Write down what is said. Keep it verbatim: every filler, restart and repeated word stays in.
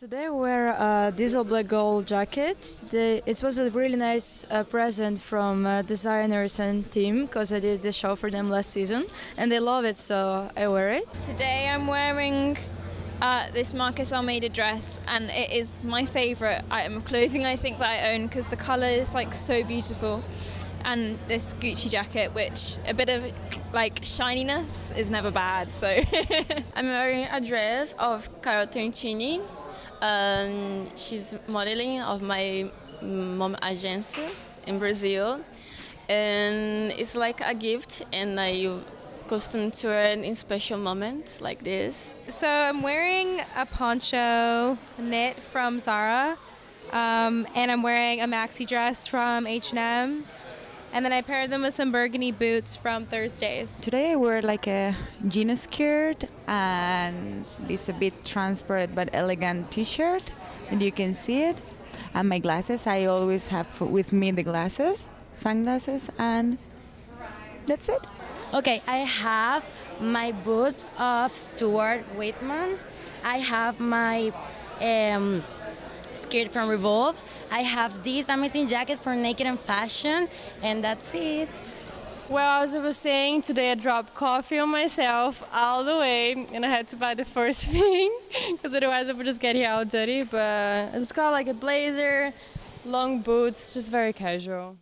Today we wear a Diesel Black Gold jacket. The, it was a really nice uh, present from uh, designers and team because I did the show for them last season and they love it, so I wear it. Today I'm wearing uh, this Marques Almeida dress and it is my favourite item of clothing I think that I own because the colour is like so beautiful, and this Gucci jacket, which a bit of like shininess is never bad. So I'm wearing a dress of Carlo Trentini. Um, she's modeling of my mom agency in Brazil, and it's like a gift, and I custom to her in special moments like this. So I'm wearing a poncho knit from Zara, um, and I'm wearing a maxi dress from H and M, and then I paired them with some burgundy boots from Thursdays. Today I wear like a jean skirt and this a bit transparent but elegant t-shirt, and you can see it. And my glasses, I always have with me the glasses, sunglasses, and that's it. Okay, I have my boot of Stuart Weitzman. I have my um, skirt from Revolve. I have this amazing jacket from Naked and Fashion, and that's it. Well, as I was saying, today I dropped coffee on myself all the way, and I had to buy the first thing because otherwise I would just get here all dirty. But I just got like a blazer, long boots, just very casual.